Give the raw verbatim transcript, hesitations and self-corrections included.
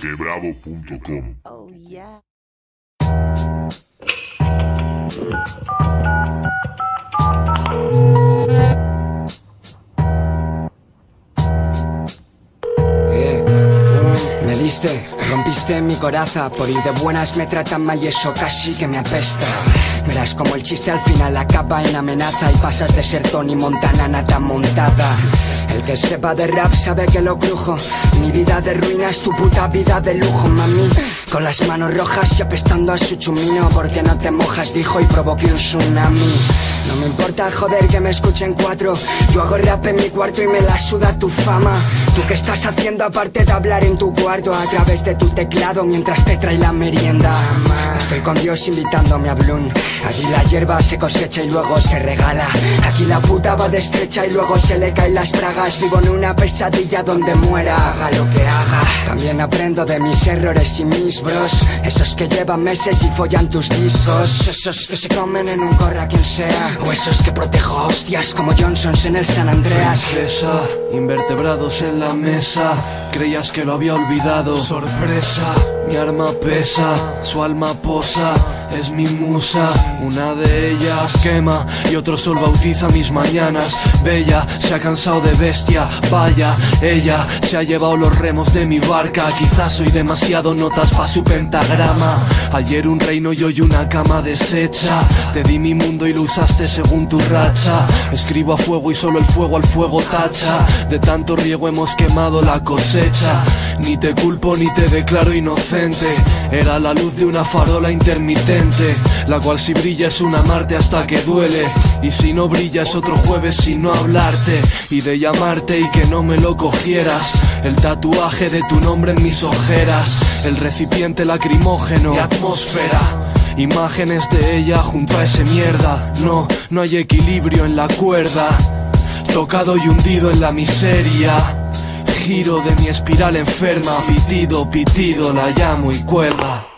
quebravo punto com. Oh, yeah. Me diste, rompiste mi coraza. Por ir de buenas me tratan mal y eso casi que me apesta. Verás como el chiste al final acaba en amenaza y pasas de ser Tony Montana nata montada. El que sepa de rap sabe que lo crujo. Mi vida de ruina es tu puta vida de lujo, mami. Con las manos rojas y apestando a su chumino. Porque no te mojas, dijo, y provoqué un tsunami. No me importa, joder, que me escuchen cuatro. Yo hago rap en mi cuarto y me la suda tu fama. ¿Tú qué estás haciendo aparte de hablar en tu cuarto? A través de tu teclado mientras te trae la merienda. Estoy con Dios invitándome a Bloom. Allí la hierba se cosecha y luego se regala. Aquí la puta va de estrecha y luego se le caen las pragas. Vivo en una pesadilla donde muera, haga lo que haga. También aprendo de mis errores y mis bros. Esos que llevan meses y follan tus discos. Esos que se comen en un corra quien sea. O esos que protejo a hostias como Johnsons en el San Andreas. Princesa, invertebrados en la mesa. Creías que lo había olvidado. Sorpresa, mi arma pesa. Su alma posa, es mi musa. Una de ellas quema y otro sol bautiza mis mañanas. Bella, se ha cansado de bestia. Vaya, ella se ha llevado los remos de mi barca. Quizás soy demasiado notas pa' su pentagrama. Ayer un reino y hoy una cama deshecha. Te di mi mundo y lo usaste según tu racha. Escribo a fuego y solo el fuego al fuego tacha. De tanto riego hemos quemado la cosecha. Ni te culpo ni te declaro inocente. Era la luz de una farola intermitente, la cual si brilla es una Marte hasta que duele. Y si no brilla es otro jueves sin no hablarte. Y de llamarte y que no me lo cogieras. El tatuaje de tu nombre en mis ojeras. El recipiente lacrimógeno y atmósfera. Imágenes de ella junto a ese mierda. No, no hay equilibrio en la cuerda. Tocado y hundido en la miseria. Giro de mi espiral enferma. Pitido, pitido, la llamo y cuelga.